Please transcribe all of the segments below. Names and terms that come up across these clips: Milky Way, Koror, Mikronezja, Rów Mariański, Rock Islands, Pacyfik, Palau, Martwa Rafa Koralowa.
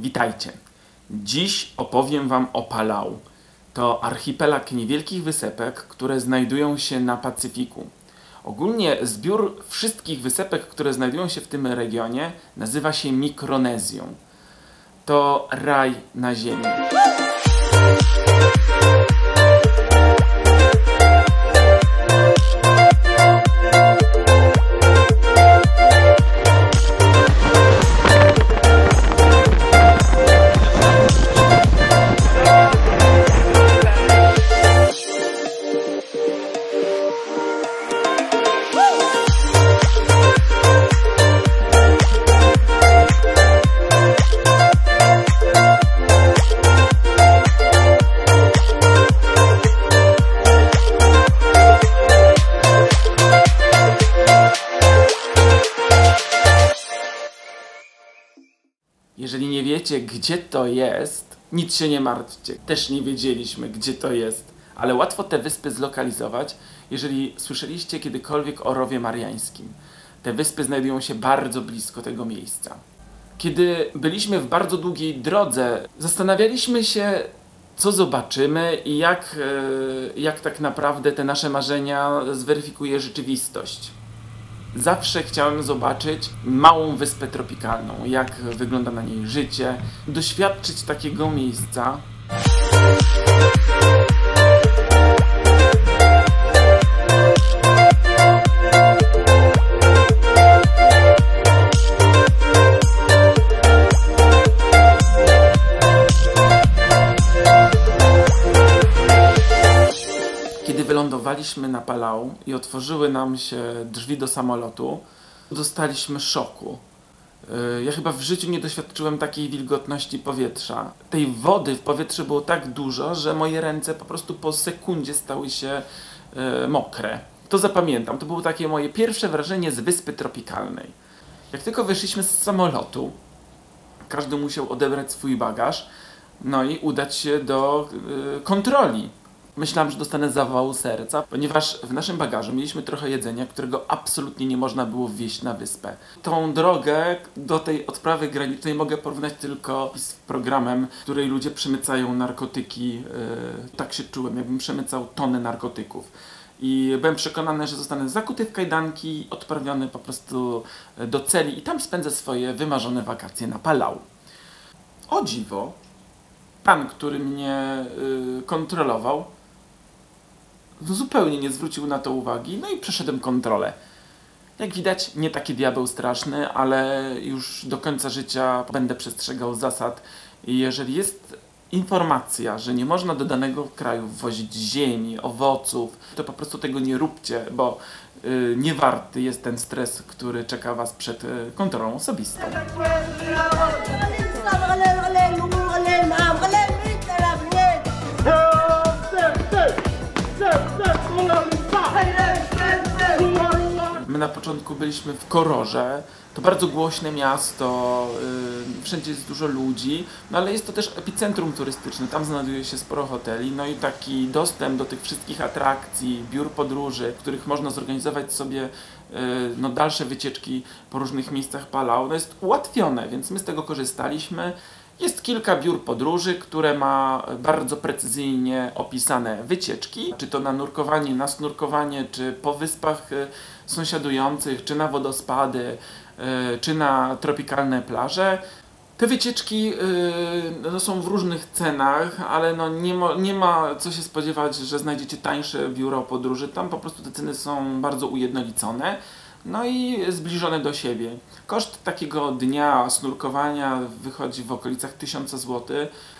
Witajcie! Dziś opowiem Wam o Palau. To archipelag niewielkich wysepek, które znajdują się na Pacyfiku. Ogólnie zbiór wszystkich wysepek, które znajdują się w tym regionie, nazywa się Mikronezją. To raj na ziemi. Jeżeli nie wiecie, gdzie to jest, nic się nie martwcie. Też nie wiedzieliśmy, gdzie to jest, ale łatwo te wyspy zlokalizować, jeżeli słyszeliście kiedykolwiek o Rowie Mariańskim. Te wyspy znajdują się bardzo blisko tego miejsca. Kiedy byliśmy w bardzo długiej drodze, zastanawialiśmy się, co zobaczymy i jak tak naprawdę te nasze marzenia zweryfikuje rzeczywistość. Zawsze chciałem zobaczyć małą wyspę tropikalną, jak wygląda na niej życie, doświadczyć takiego miejsca. Wylądowaliśmy na Palau i otworzyły nam się drzwi do samolotu. Dostaliśmy szoku. Ja chyba w życiu nie doświadczyłem takiej wilgotności powietrza. Tej wody w powietrzu było tak dużo, że moje ręce po prostu po sekundzie stały się mokre. To zapamiętam. To było takie moje pierwsze wrażenie z wyspy tropikalnej. Jak tylko wyszliśmy z samolotu, każdy musiał odebrać swój bagaż, no i udać się do kontroli. Myślałem, że dostanę zawału serca, ponieważ w naszym bagażu mieliśmy trochę jedzenia, którego absolutnie nie można było wwieźć na wyspę. Tą drogę do tej odprawy granicznej mogę porównać tylko z programem, w której ludzie przemycają narkotyki. Tak się czułem, jakbym przemycał tony narkotyków. I byłem przekonany, że zostanę zakuty w kajdanki, odprawiony po prostu do celi i tam spędzę swoje wymarzone wakacje na Palau. O dziwo, pan, który mnie kontrolował, zupełnie nie zwrócił na to uwagi, no i przeszedłem kontrolę. Jak widać, nie taki diabeł straszny, ale już do końca życia będę przestrzegał zasad. Jeżeli jest informacja, że nie można do danego kraju wwozić ziemi, owoców, to po prostu tego nie róbcie, bo nie warty jest ten stres, który czeka Was przed kontrolą osobistą. My na początku byliśmy w Kororze, to bardzo głośne miasto, wszędzie jest dużo ludzi, no ale jest to też epicentrum turystyczne, tam znajduje się sporo hoteli, no i taki dostęp do tych wszystkich atrakcji, biur podróży, w których można zorganizować sobie dalsze wycieczki po różnych miejscach Palau, no jest ułatwione, więc my z tego korzystaliśmy. Jest kilka biur podróży, które ma bardzo precyzyjnie opisane wycieczki, czy to na nurkowanie, na snurkowanie, czy po wyspach sąsiadujących, czy na wodospady, czy na tropikalne plaże. Te wycieczki są w różnych cenach, ale nie ma co się spodziewać, że znajdziecie tańsze biuro podróży. Tam po prostu te ceny są bardzo ujednolicone. No i zbliżone do siebie. Koszt takiego dnia snurkowania wychodzi w okolicach 1000 zł.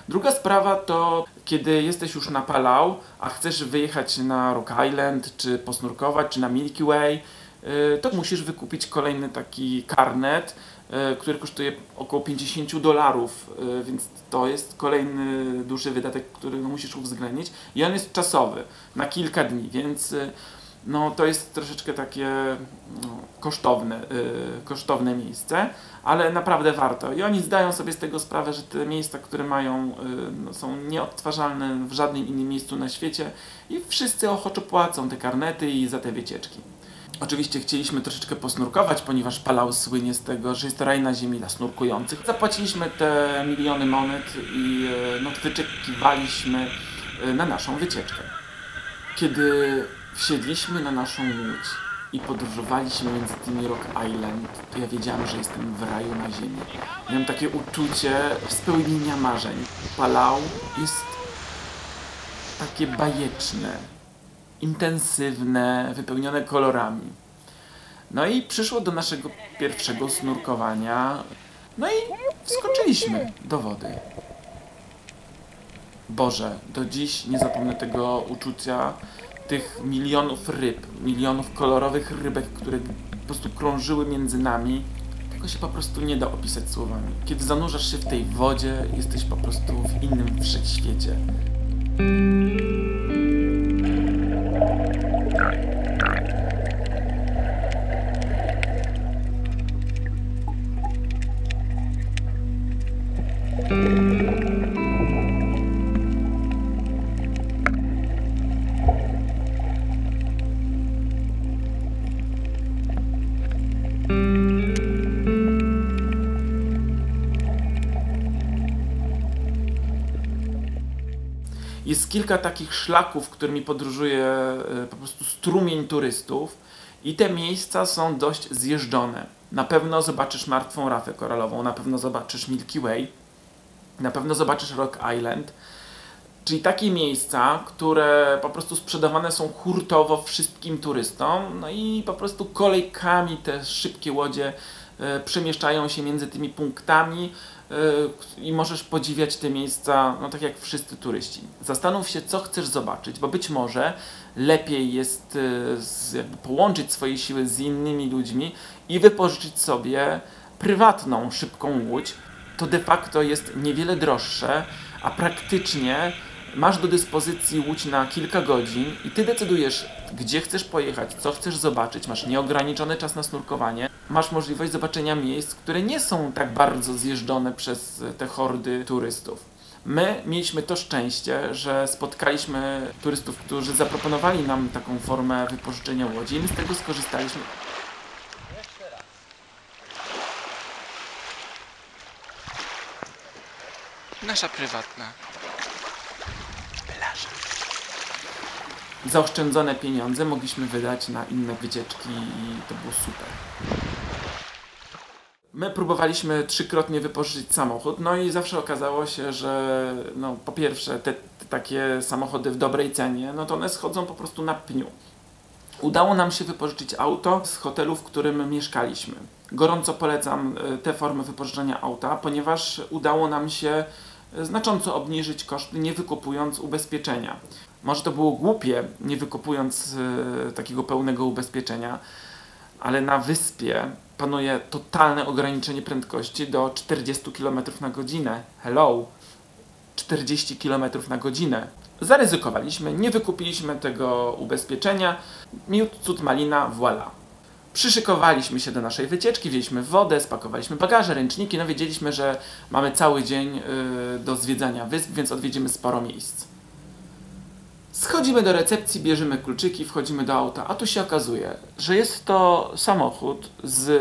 Druga sprawa to, kiedy jesteś już na Palau, a chcesz wyjechać na Rock Island, czy posnurkować, czy na Milky Way, to musisz wykupić kolejny taki karnet, który kosztuje około $50, więc to jest kolejny duży wydatek, który musisz uwzględnić i on jest czasowy, na kilka dni, więc no to jest troszeczkę takie kosztowne miejsce, ale naprawdę warto. I oni zdają sobie z tego sprawę, że te miejsca, które mają, są nieodtwarzalne w żadnym innym miejscu na świecie i wszyscy ochoczo płacą te karnety i za te wycieczki. Oczywiście chcieliśmy troszeczkę posnurkować, ponieważ Palau słynie z tego, że jest raj na ziemi dla snurkujących. Zapłaciliśmy te miliony monet i wyczekiwaliśmy na naszą wycieczkę. Kiedy wsiedliśmy na naszą łódź i podróżowaliśmy między tymi Rock Island, to ja wiedziałem, że jestem w raju na ziemi. Miałem takie uczucie spełnienia marzeń. Palau jest takie bajeczne, intensywne, wypełnione kolorami. No i przyszło do naszego pierwszego snurkowania. No i wskoczyliśmy do wody. Boże, do dziś nie zapomnę tego uczucia, tych milionów ryb, milionów kolorowych rybek, które po prostu krążyły między nami. Tego się po prostu nie da opisać słowami. Kiedy zanurzasz się w tej wodzie, jesteś po prostu w innym wszechświecie. Jest kilka takich szlaków, którymi podróżuje po prostu strumień turystów i te miejsca są dość zjeżdżone. Na pewno zobaczysz Martwą Rafę Koralową, na pewno zobaczysz Milky Way, na pewno zobaczysz Rock Island, czyli takie miejsca, które po prostu sprzedawane są hurtowo wszystkim turystom, no i po prostu kolejkami te szybkie łodzie przemieszczają się między tymi punktami i możesz podziwiać te miejsca, no tak jak wszyscy turyści. Zastanów się, co chcesz zobaczyć, bo być może lepiej jest połączyć swoje siły z innymi ludźmi i wypożyczyć sobie prywatną, szybką łódź. To de facto jest niewiele droższe, a praktycznie masz do dyspozycji łódź na kilka godzin i ty decydujesz, gdzie chcesz pojechać, co chcesz zobaczyć, masz nieograniczony czas na snurkowanie, masz możliwość zobaczenia miejsc, które nie są tak bardzo zjeżdżone przez te hordy turystów. My mieliśmy to szczęście, że spotkaliśmy turystów, którzy zaproponowali nam taką formę wypożyczenia łodzi i my z tego skorzystaliśmy. Nasza prywatna plaża. Zaoszczędzone pieniądze mogliśmy wydać na inne wycieczki i to było super. My próbowaliśmy trzykrotnie wypożyczyć samochód, no i zawsze okazało się, że no, po pierwsze te takie samochody w dobrej cenie, no to one schodzą po prostu na pniu. Udało nam się wypożyczyć auto z hotelu, w którym mieszkaliśmy. Gorąco polecam tę formę wypożyczenia auta, ponieważ udało nam się znacząco obniżyć koszty, nie wykupując ubezpieczenia. Może to było głupie, nie wykupując takiego pełnego ubezpieczenia, ale na wyspie panuje totalne ograniczenie prędkości do 40 km na godzinę. Hello! 40 km na godzinę. Zaryzykowaliśmy, nie wykupiliśmy tego ubezpieczenia. Miód, cud, malina, voilà. Przyszykowaliśmy się do naszej wycieczki, wzięliśmy wodę, spakowaliśmy bagaże, ręczniki, no wiedzieliśmy, że mamy cały dzień do zwiedzania wysp, więc odwiedzimy sporo miejsc. Schodzimy do recepcji, bierzemy kluczyki, wchodzimy do auta, a tu się okazuje, że jest to samochód z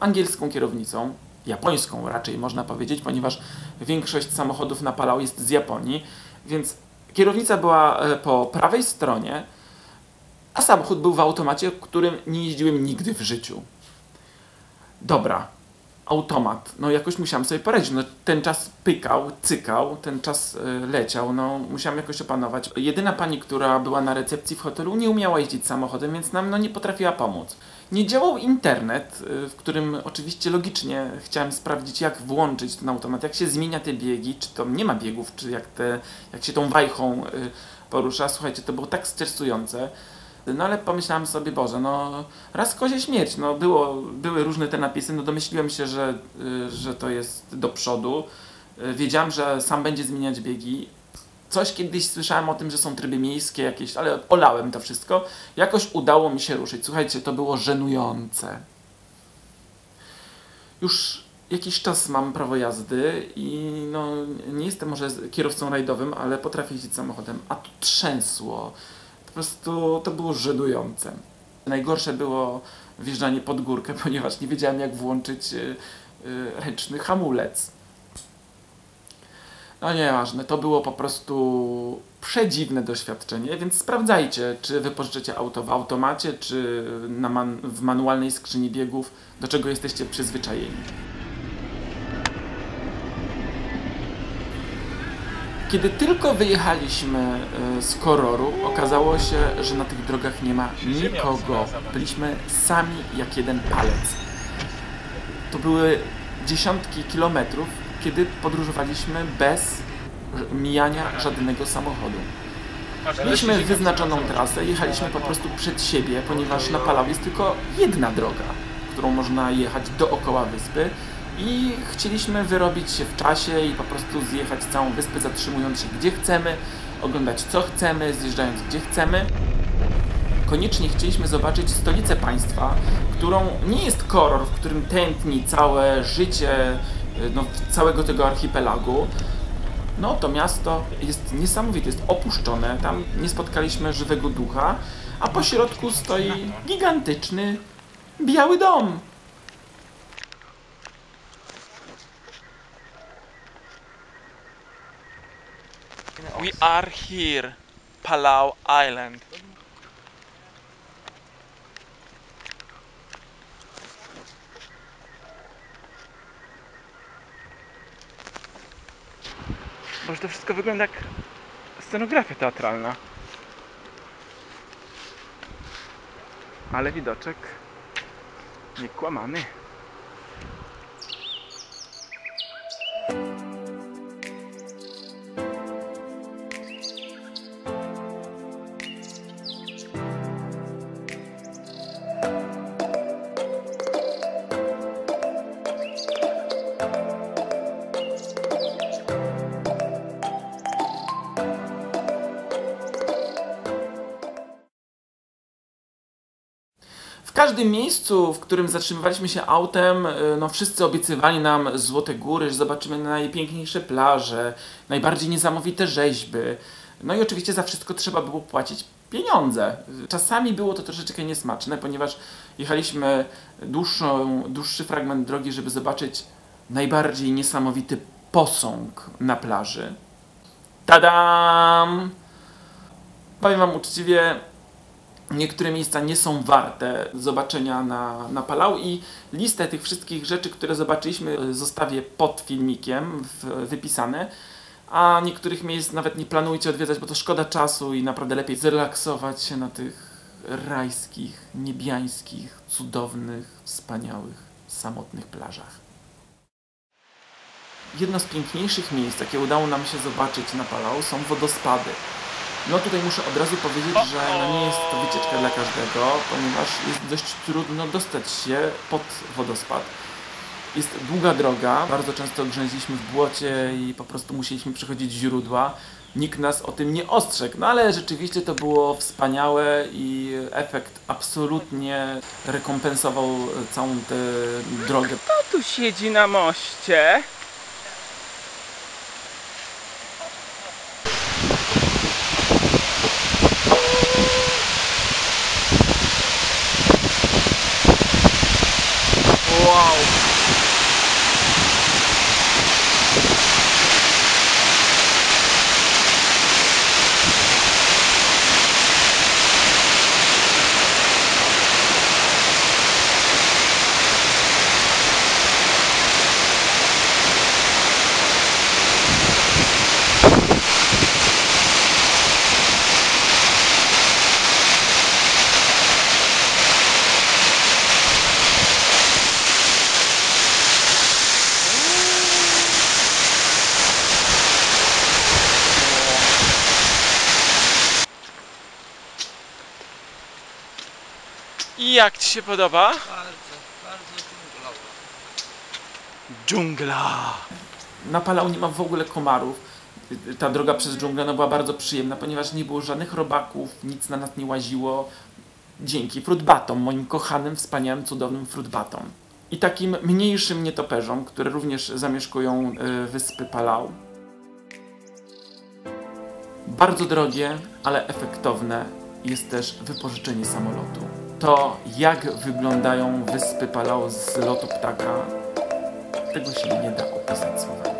angielską kierownicą, japońską raczej można powiedzieć, ponieważ większość samochodów na Palau jest z Japonii, więc kierownica była po prawej stronie, a samochód był w automacie, którym nie jeździłem nigdy w życiu. Dobra, automat. No jakoś musiałem sobie poradzić. No, ten czas pykał, cykał, ten czas leciał. No musiałem jakoś opanować. Jedyna pani, która była na recepcji w hotelu, nie umiała jeździć samochodem, więc nam nie potrafiła pomóc. Nie działał internet, w którym oczywiście logicznie chciałem sprawdzić, jak włączyć ten automat, jak się zmienia te biegi, czy to nie ma biegów, czy jak się tą wajchą porusza. Słuchajcie, to było tak stresujące. No ale pomyślałem sobie, Boże, no raz kozie śmierć, no były różne te napisy, no domyśliłem się, że to jest do przodu. Wiedziałem, że sam będzie zmieniać biegi. Coś kiedyś słyszałem o tym, że są tryby miejskie jakieś, ale olałem to wszystko. Jakoś udało mi się ruszyć. Słuchajcie, to było żenujące. Już jakiś czas mam prawo jazdy i no nie jestem może kierowcą rajdowym, ale potrafię jeździć samochodem, a tu trzęsło. Po prostu to było żenujące. Najgorsze było wjeżdżanie pod górkę, ponieważ nie wiedziałem, jak włączyć ręczny hamulec. No nieważne, to było po prostu przedziwne doświadczenie, więc sprawdzajcie, czy wypożyczycie auto w automacie, czy w manualnej skrzyni biegów, do czego jesteście przyzwyczajeni. Kiedy tylko wyjechaliśmy z Kororu, okazało się, że na tych drogach nie ma nikogo. Byliśmy sami jak jeden palec. To były dziesiątki kilometrów, kiedy podróżowaliśmy bez mijania żadnego samochodu. Mieliśmy wyznaczoną trasę, jechaliśmy po prostu przed siebie, ponieważ na Palau jest tylko jedna droga, którą można jechać dookoła wyspy. I chcieliśmy wyrobić się w czasie i po prostu zjechać całą wyspę, zatrzymując się gdzie chcemy, oglądać co chcemy, zjeżdżając gdzie chcemy. Koniecznie chcieliśmy zobaczyć stolicę państwa, którą nie jest Koror, w którym tętni całe życie całego tego archipelagu. No to miasto jest niesamowite, jest opuszczone, tam nie spotkaliśmy żywego ducha, a po środku stoi gigantyczny biały dom. We are here, Palau Island. Boże, to wszystko wygląda jak scenografia teatralna. Ale widoczek niekłamany. W każdym miejscu, w którym zatrzymywaliśmy się autem, no wszyscy obiecywali nam złote góry, że zobaczymy najpiękniejsze plaże, najbardziej niesamowite rzeźby. No i oczywiście za wszystko trzeba było płacić pieniądze. Czasami było to troszeczkę niesmaczne, ponieważ jechaliśmy dłuższy fragment drogi, żeby zobaczyć najbardziej niesamowity posąg na plaży. Tadam! Powiem wam uczciwie, niektóre miejsca nie są warte zobaczenia na Palau i listę tych wszystkich rzeczy, które zobaczyliśmy, zostawię pod filmikiem wypisane, a niektórych miejsc nawet nie planujcie odwiedzać, bo to szkoda czasu i naprawdę lepiej zrelaksować się na tych rajskich, niebiańskich, cudownych, wspaniałych, samotnych plażach. Jedno z piękniejszych miejsc, jakie udało nam się zobaczyć na Palau, są wodospady. No tutaj muszę od razu powiedzieć, że nie jest to wycieczka dla każdego, ponieważ jest dość trudno dostać się pod wodospad. Jest długa droga, bardzo często grzęźliśmy w błocie i po prostu musieliśmy przechodzić źródła. Nikt nas o tym nie ostrzegł, no ale rzeczywiście to było wspaniałe i efekt absolutnie rekompensował całą tę drogę. Kto tu siedzi na moście? I jak ci się podoba? Bardzo, bardzo dżunglowo. Dżungla! Na Palau nie ma w ogóle komarów. Ta droga przez dżunglę była bardzo przyjemna, ponieważ nie było żadnych robaków, nic na nas nie łaziło. Dzięki fruitbatom, moim kochanym, wspaniałym, cudownym fruitbatom. I takim mniejszym nietoperzom, które również zamieszkują wyspy Palau. Bardzo drogie, ale efektowne jest też wypożyczenie samolotu. to jak wyglądają wyspy Palau z lotu ptaka, tego się nie da opisać słowami.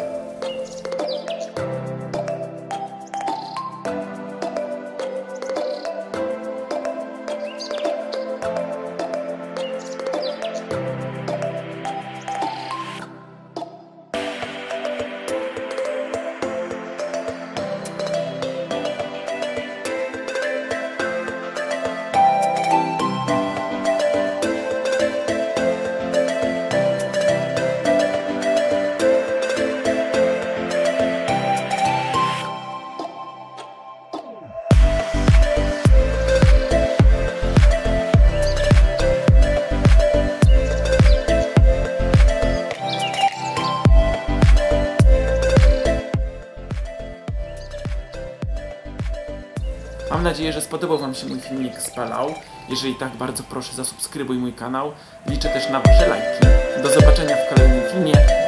Mam nadzieję, że spodobał wam się mój filmik z Palau. Jeżeli tak, bardzo proszę, zasubskrybuj mój kanał. Liczę też na wasze lajki. Do zobaczenia w kolejnym filmie.